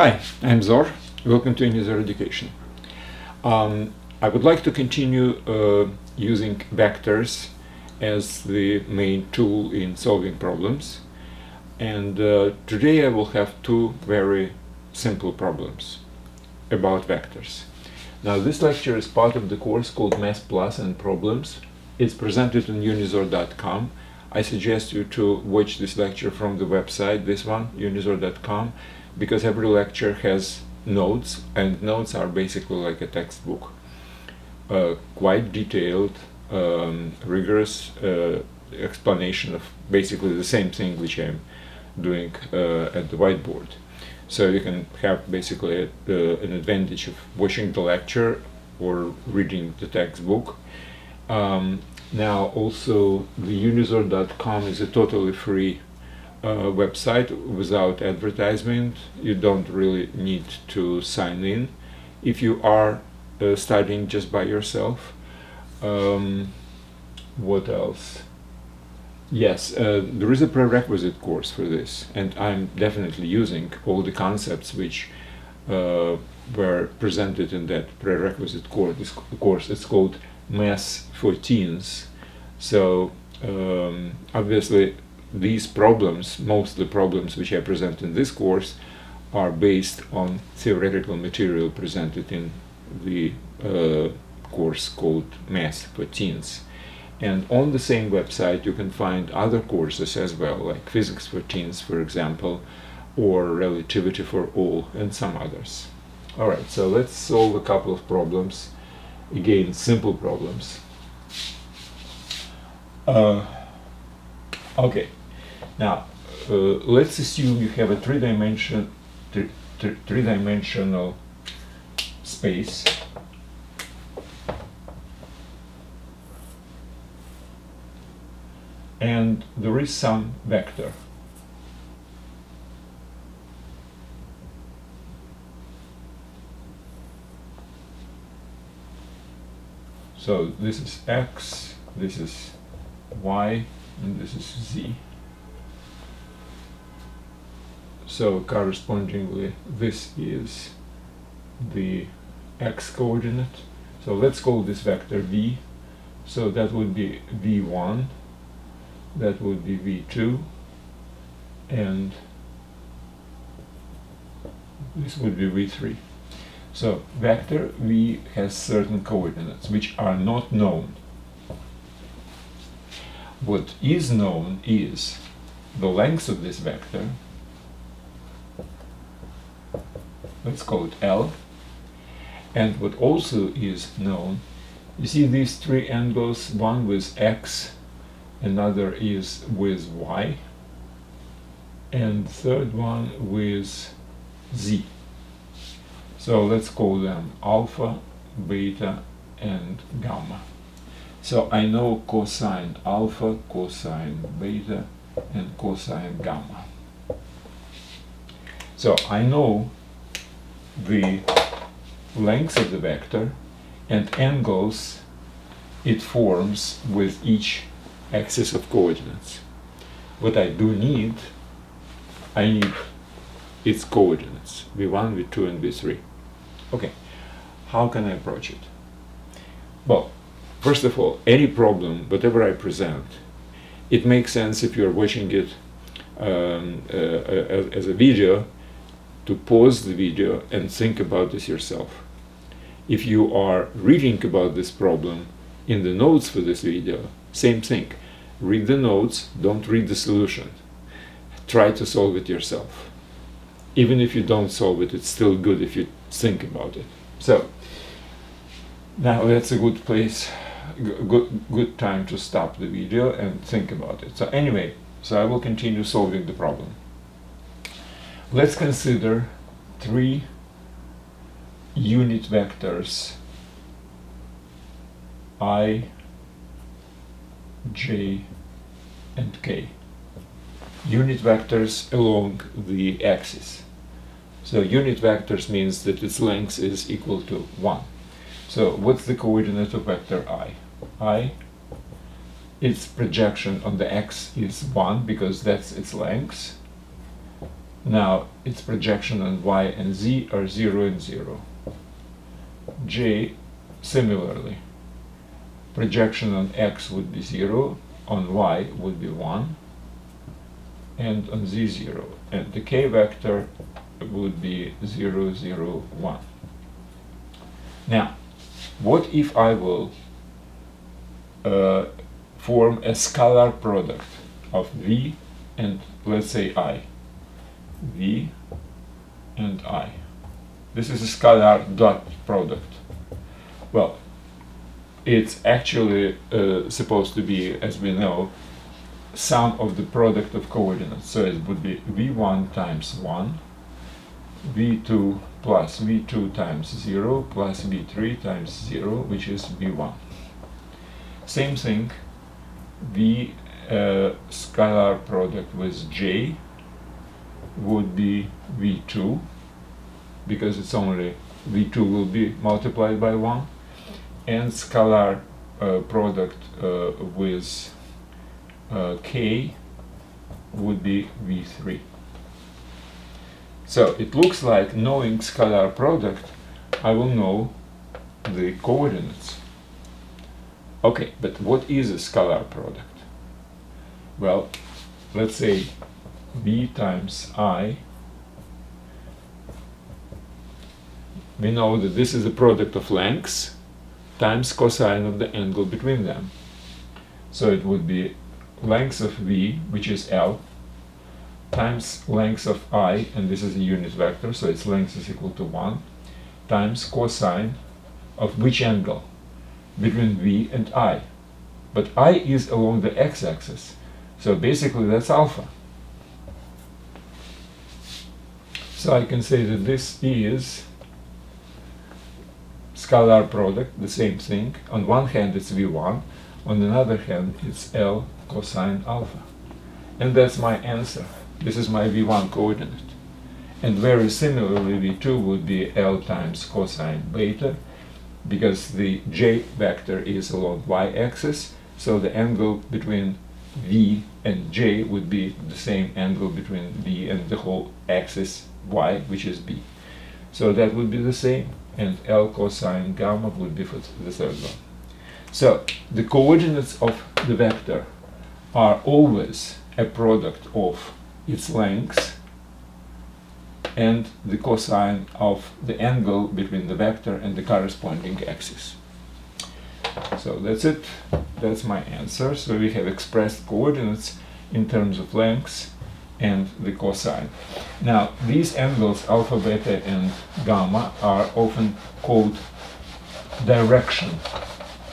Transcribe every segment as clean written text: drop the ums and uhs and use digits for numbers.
Hi, I'm Zor. Welcome to UNIZOR Education. I would like to continue using vectors as the main tool in solving problems. And today I will have two very simple problems about vectors. Now, this lecture is part of the course called Math Plus and Problems. It's presented on Unizor.com. I suggest you to watch this lecture from the website, this one, Unizor.com, because every lecture has notes, and notes are basically like a textbook. Quite detailed, rigorous explanation of basically the same thing which I'm doing at the whiteboard. So you can have basically an advantage of watching the lecture or reading the textbook. Now also the Unizor.com is a totally free website without advertisement. You don't really need to sign in if you are studying just by yourself. What else? Yes, there is a prerequisite course for this, and I'm definitely using all the concepts which were presented in that prerequisite course. This course is called Math for Teens. So obviously these problems, mostly problems which I present in this course, are based on theoretical material presented in the course called Math for Teens. And on the same website you can find other courses as well, like Physics for Teens, for example, or Relativity for All, and some others. Alright, so let's solve a couple of problems. Again, simple problems. Okay, now let's assume you have a three-dimensional space. And there is some vector. So this is x, this is y, and this is z. So correspondingly, this is the x coordinate. So let's call this vector v. So that would be v1. That would be V2, and this would be V3. So vector V has certain coordinates which are not known. What is known is the length of this vector, let's call it L, and what also is known, you see these three angles, one with X, another is with y, and third one with z. So let's call them alpha, beta, and gamma. So I know cosine alpha, cosine beta, and cosine gamma. So I know the length of the vector and angles it forms with each axis of coordinates. What I need its coordinates, v1, v2, and v3. Okay, how can I approach it? Well, first of all, any problem, whatever I present, it makes sense if you're watching it as a video, to pause the video and think about this yourself. If you are reading about this problem in the notes for this video, same thing. Read the notes, don't read the solution. Try to solve it yourself. Even if you don't solve it, it's still good if you think about it. So, now that's a good place, good time to stop the video and think about it. So anyway, so I will continue solving the problem. Let's consider three unit vectors I, j, and k. Unit vectors along the axis. So unit vectors means that its length is equal to 1. So what's the coordinate of vector I? I, its projection on the x is 1 because that's its length. Now its projection on y and z are 0 and 0. J, similarly, projection on x would be 0, on y would be 1, and on z 0. And the k vector would be 0, 0, 1. Now, what if I will form a scalar product of v and, let's say, I? V and I. This is a scalar dot product. Well, it's actually supposed to be, as we know, sum of the product of coordinates. So it would be v1 times 1, v2 plus v2 times 0, plus v3 times 0, which is v1. Same thing, the scalar product with j would be v2, because it's only v2 will be multiplied by 1, and scalar product with k would be v3. So it looks like, knowing scalar product, I will know the coordinates. Okay, but what is a scalar product? Well, let's say v times I. We know that this is a product of lengths times cosine of the angle between them. So it would be length of v, which is L, times length of I, and this is a unit vector, so its length is equal to 1, times cosine of which angle? Between v and I. But I is along the x-axis, so basically that's alpha. So I can say that this is scalar product, the same thing. On one hand it's v1, on another hand it's L cosine alpha. And that's my answer. This is my v1 coordinate. And very similarly v2 would be L times cosine beta, because the j vector is along y-axis, so the angle between v and j would be the same angle between v and the whole axis y, which is b. So that would be the same, and L cosine gamma would be for the third one. So the coordinates of the vector are always a product of its lengths and the cosine of the angle between the vector and the corresponding axis. So that's it. That's my answer. So we have expressed coordinates in terms of lengths and the cosine. Now, these angles, alpha, beta, and gamma, are often called direction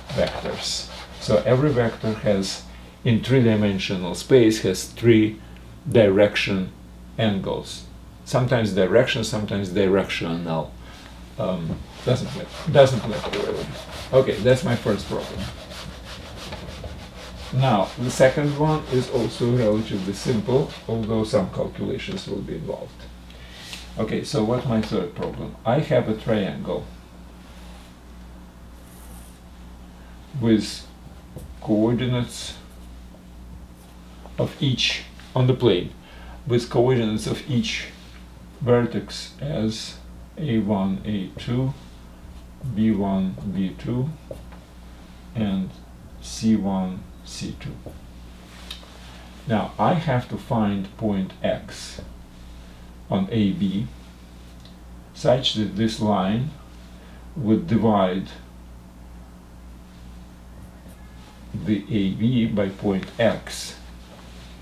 vectors. So every vector has, in three-dimensional space, has three direction angles. Sometimes direction, sometimes directional. Doesn't matter really. Okay, that's my first problem. Now, the second one is also relatively simple, although some calculations will be involved. Okay, so what's my third problem? I have a triangle with coordinates of each, on the plane, with coordinates of each vertex as a1, a2, b1, b2, and c1, c2. Now I have to find point x on AB such that this line would divide the AB by point x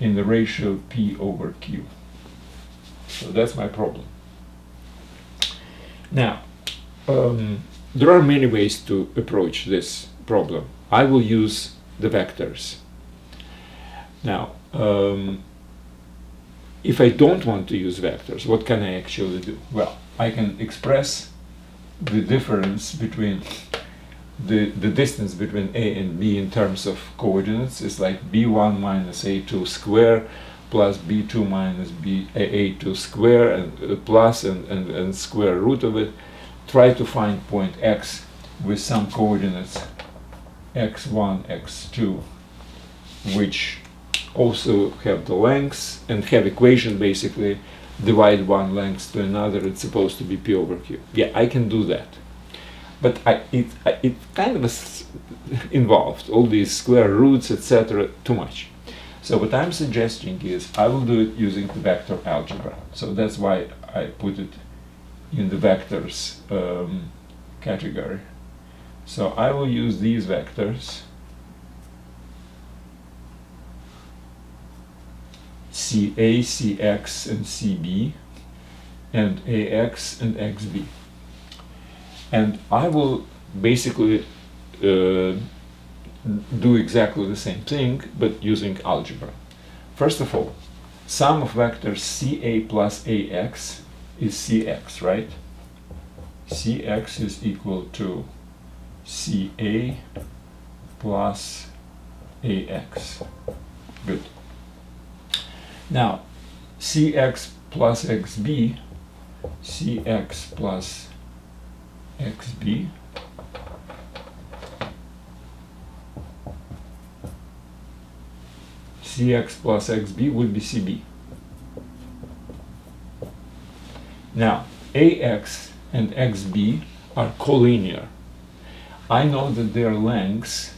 in the ratio p over q. So that's my problem. Now, there are many ways to approach this problem. I will use the vectors. Now, if I don't want to use vectors, what can I actually do? Well, I can express the difference between the distance between A and B in terms of coordinates. It's like B1 minus A2 square plus B2 minus A2 square, and plus and square root of it. Try to find point X with some coordinates x1, x2, which also have the lengths, and have equation basically divide one length to another, it's supposed to be p over q. Yeah, I can do that. But it kind of involved all these square roots, etc., too much. So what I'm suggesting is I will do it using the vector algebra. So that's why I put it in the vectors category. So I will use these vectors CA, CX, and CB, and AX and XB. And I will basically do exactly the same thing, but using algebra. First of all, sum of vectors CA plus AX is CX, right? CX is equal to CA plus AX. Good. Now, CX plus XB, CX plus XB CX plus XB would be CB. Now, AX and XB are collinear. I know that their length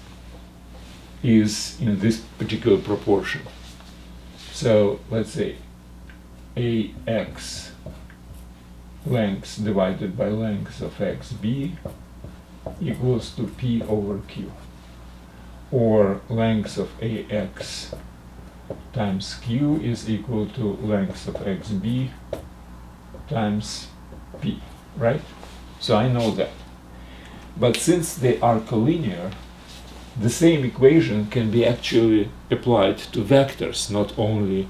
is in this particular proportion. So let's say AX length divided by length of XB equals to P over Q, or length of AX times Q is equal to length of XB times P, right? So I know that. But since they are collinear, the same equation can be actually applied to vectors, not only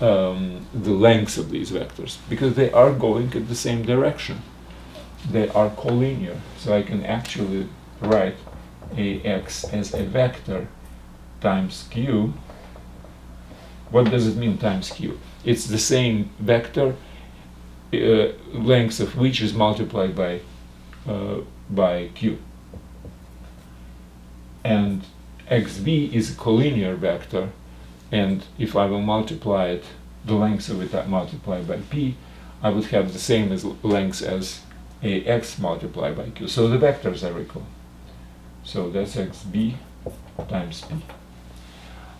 the lengths of these vectors, because they are going in the same direction. They are collinear, so I can actually write AX as a vector times Q. What does it mean times Q? It's the same vector, length of which is multiplied by Q. And XB is a collinear vector, and if I will multiply it, the length of it multiplied by P, I would have the same as length as AX multiplied by Q. So the vectors are equal. So that's XB times P.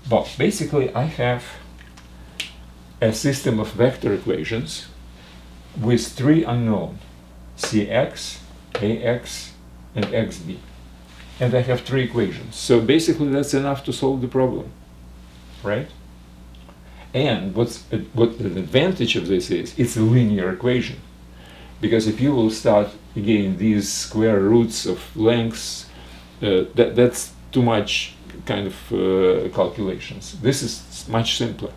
But basically I have a system of vector equations with three unknown, CX, AX, and XB. And I have three equations. So basically that's enough to solve the problem, right? And what the advantage of this is, it's a linear equation. Because if you will start, again, these square roots of lengths, that's too much kind of calculations. This is much simpler.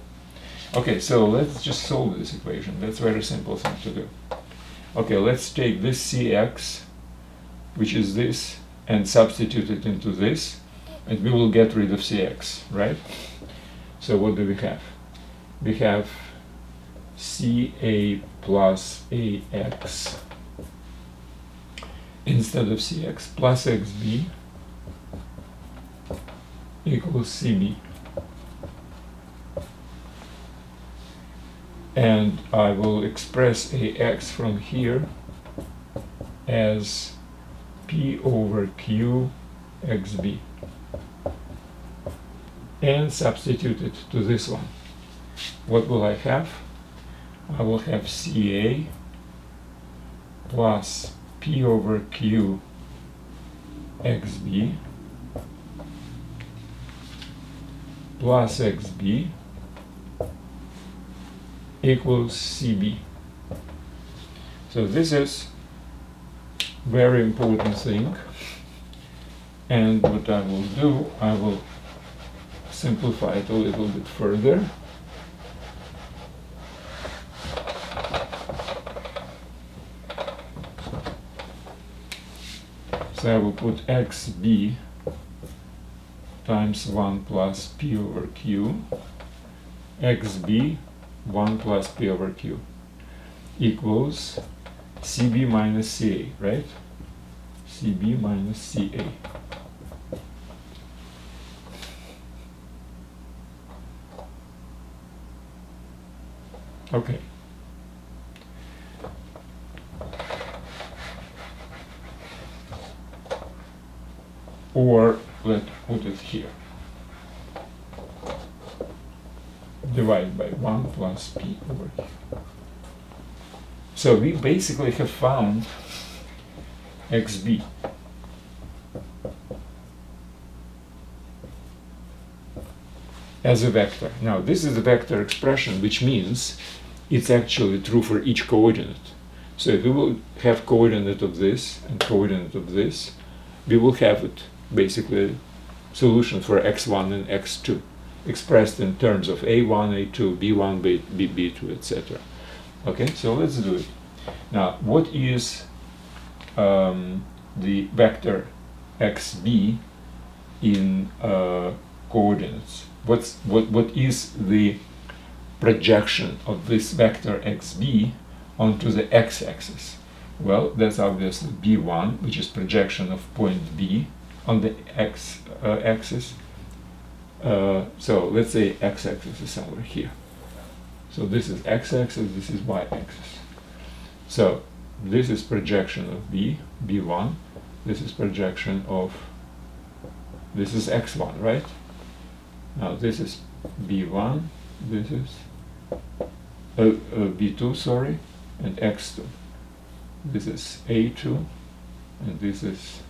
Okay, so let's just solve this equation. That's a very simple thing to do. Okay, let's take this CX, which is this, and substitute it into this, and we will get rid of CX, right? So what do we have? We have CA plus AX instead of CX plus XB equals CB. And I will express AX from here as P over Q XB and substitute it to this one. What will I have? I will have CA plus P over Q XB plus XB equals CB. So this is very important thing, and what I will do, I will simplify it a little bit further. So I will put XB times 1 plus P over Q, XB 1 plus P over Q equals CB minus CA, right? CB minus CA. Okay, or let's put it here, divide by 1 plus p over here. So we basically have found xb. As a vector. Now this is a vector expression, which means it's actually true for each coordinate. So if we will have coordinate of this and coordinate of this, we will have it basically solution for x1 and x2 expressed in terms of a1, a2, b1, b2, etc. Okay, so let's do it. Now what is the vector xb in coordinates? What is the projection of this vector xb onto the x-axis? Well, that's obviously b1, which is projection of point B on the x-axis. So let's say x-axis is somewhere here. So this is x-axis, this is y-axis. So this is projection of B, b1, this is projection of, this is x1, right? Now this is b1, this is b2, sorry, and x2. This is a2, and this is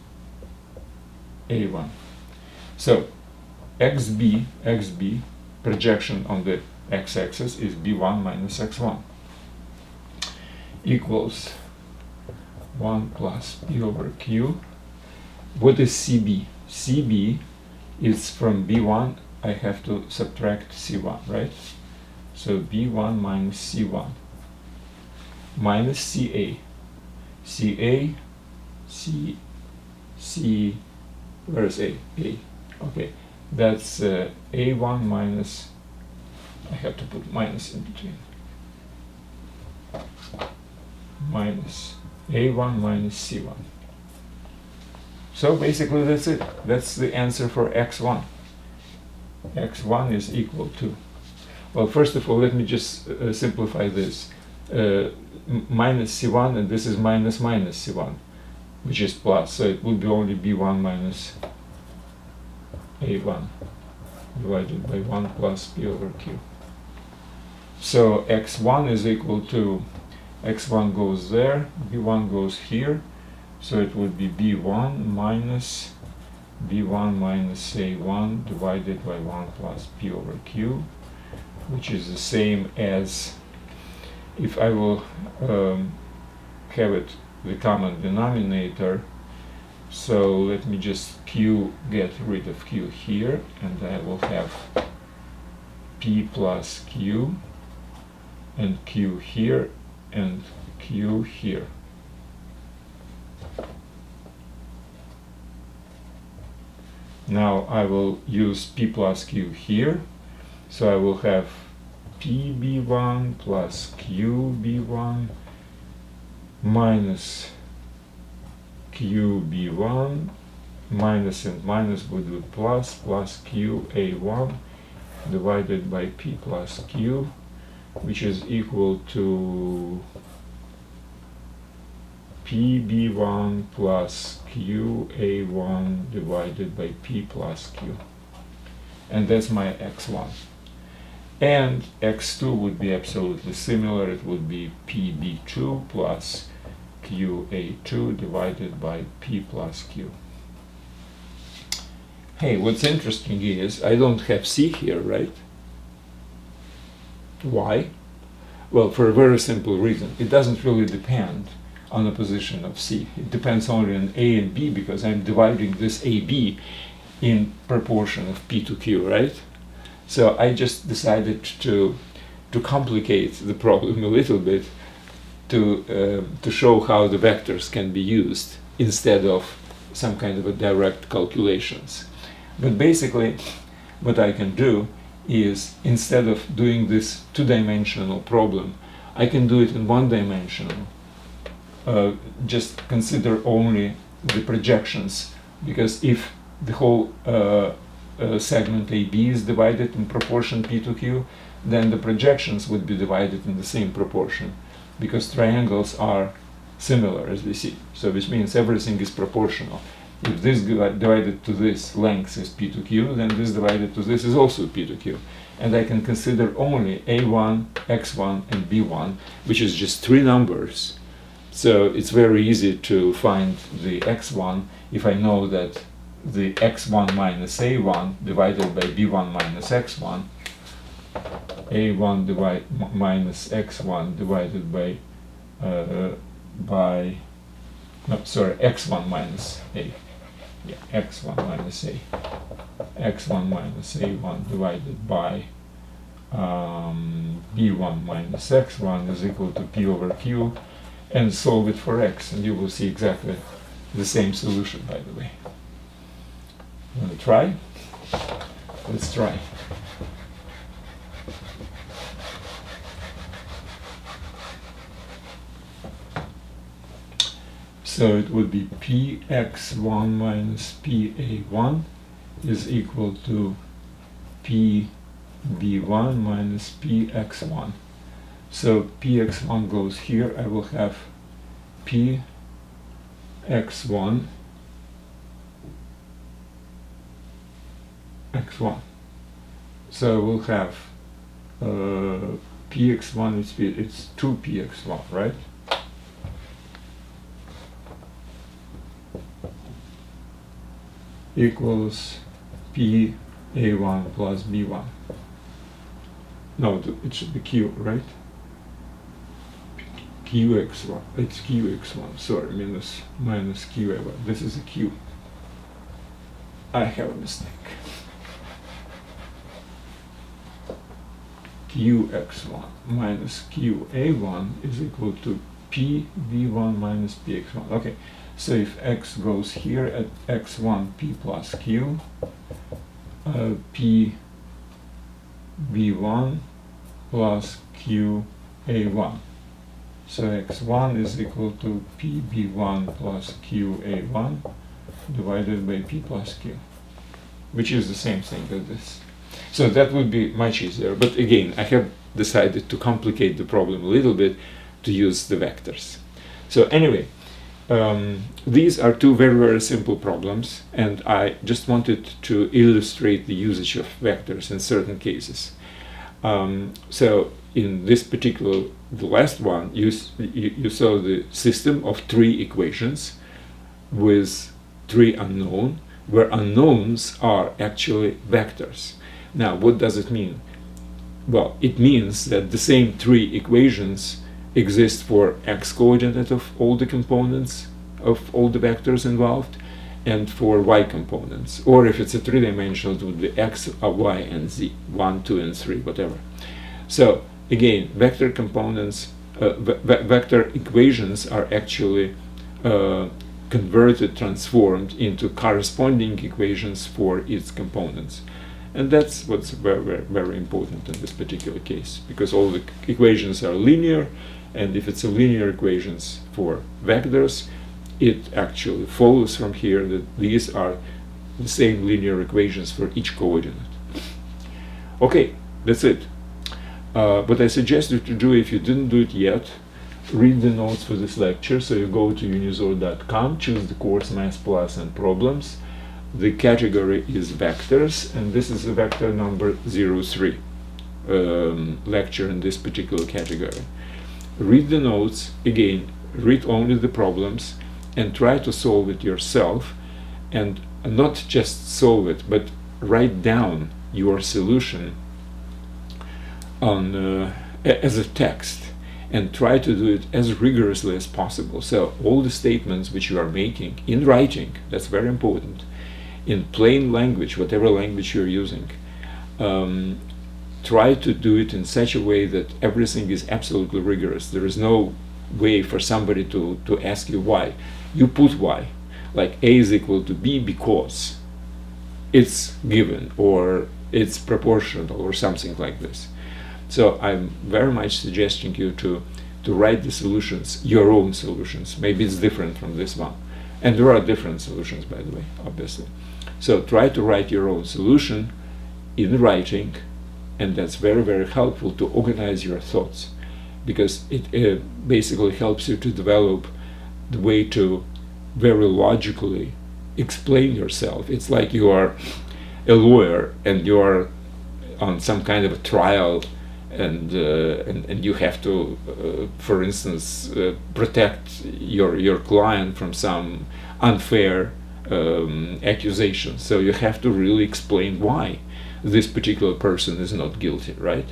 a1. So xb, projection on the x-axis is b1 minus x1 equals 1 plus p over q. What is cb? Cb is from b1. I have to subtract C1, right? So B1 minus C1 minus CA. CA, C, where's A? A, okay. That's A1 minus, I have to put minus in between. Minus A1 minus C1. So basically that's it. That's the answer for X1. X1 is equal to, well, first of all, let me just simplify this. Minus C1, and this is minus minus C1, which is plus, so it will be only B1 minus A1 divided by 1 plus P over Q. So X1 is equal to, X1 goes there, B1 goes here, so it would be B1 minus b1 minus a1 divided by 1 plus p over q, which is the same as, if I will have it the common denominator, so let me just q, get rid of q here, and I will have p plus q, and q here, and q here. Now I will use p plus q here, so I will have p b1 plus q b1 minus q b1, minus and minus would be plus, plus q a1 divided by p plus q, which is equal to p b1 plus q a1 divided by p plus q, and that's my x1. And x2 would be absolutely similar, it would be p b2 plus q a2 divided by p plus q. Hey, what's interesting is I don't have c here, right? Why? Well, for a very simple reason. It doesn't really depend on the position of C. It depends only on A and B, because I'm dividing this AB in proportion of P to Q, right? So I just decided to complicate the problem a little bit to show how the vectors can be used instead of some kind of a direct calculations. But basically what I can do is, instead of doing this two-dimensional problem, I can do it in one-dimensional. Just consider only the projections, because if the whole segment AB is divided in proportion P to Q, then the projections would be divided in the same proportion, because triangles are similar, as we see. So which means everything is proportional. If this divided to this length is p to q, then this divided to this is also p to q. And I can consider only a1, x1, and b1, which is just three numbers. So it's very easy to find the x1 if I know that the x1 minus a1 divided by b1 minus x1, a1 minus x1 divided by x1 minus a. Yeah, x1 minus a. x1 minus a1 divided by b1 minus x1 is equal to p over q, and solve it for x, and you will see exactly the same solution, by the way. Want to try? Let's try. So it would be px1 minus pa1 is equal to pb1 minus px1. So px1 goes here. I will have px1 x1. So I will have px1 is it's 2px1, right? Equals p a1 plus b1. No, it should be q, right? qx1. It's qx1. Sorry, minus q a1. This is a q. I have a mistake. qx1 minus q a1 is equal to p b1 minus px1. Okay. So if x goes here at x1 p plus q, p b1 plus q a1. So x1 is equal to p b1 plus q a1 divided by p plus q, which is the same thing as this. So that would be much easier. But again, I have decided to complicate the problem a little bit to use the vectors. So anyway, these are two very, very simple problems, and I just wanted to illustrate the usage of vectors in certain cases. So in this particular, the last one, you saw the system of three equations with three unknowns, where unknowns are actually vectors. Now, what does it mean? Well, it means that the same three equations exist for x coordinate of all the components of all the vectors involved and for y components, or if it's a three-dimensional, it would be x, y, and z, 1, 2, and 3, whatever. So again, vector components, vector equations are actually converted, transformed into corresponding equations for its components. And that's what's very, very, very important in this particular case, because all the equations are linear, and if it's a linear equations for vectors, it actually follows from here that these are the same linear equations for each coordinate. Okay, that's it. What I suggest you to do, if you didn't do it yet, read the notes for this lecture. So you go to Unizor.com, choose the course Math Plus and Problems. The category is vectors, and this is the vector number 03, lecture in this particular category. Read the notes, again, read only the problems, and try to solve it yourself, and not just solve it, but write down your solution on, as a text, and try to do it as rigorously as possible. So all the statements which you are making in writing, that's very important, in plain language, whatever language you're using, try to do it in such a way that everything is absolutely rigorous. There is no way for somebody to ask you why. You put why, like A is equal to B because it's given, or it's proportional, or something like this. So I'm very much suggesting you to write the solutions, your own solutions. Maybe it's different from this one. And there are different solutions, by the way, obviously. So try to write your own solution in writing, and that's very, very helpful to organize your thoughts, because it basically helps you to develop the way to very logically explain yourself. It's like you are a lawyer and you are on some kind of a trial, and you have to, for instance, protect your client from some unfair accusation. So you have to really explain why this particular person is not guilty, right?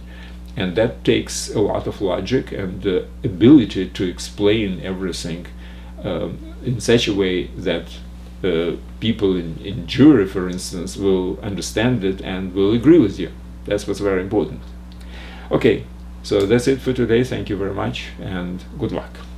And that takes a lot of logic and the ability to explain everything in such a way that people in jury, for instance, will understand it and will agree with you. That's what's very important. Okay, so that's it for today. Thank you very much and good luck.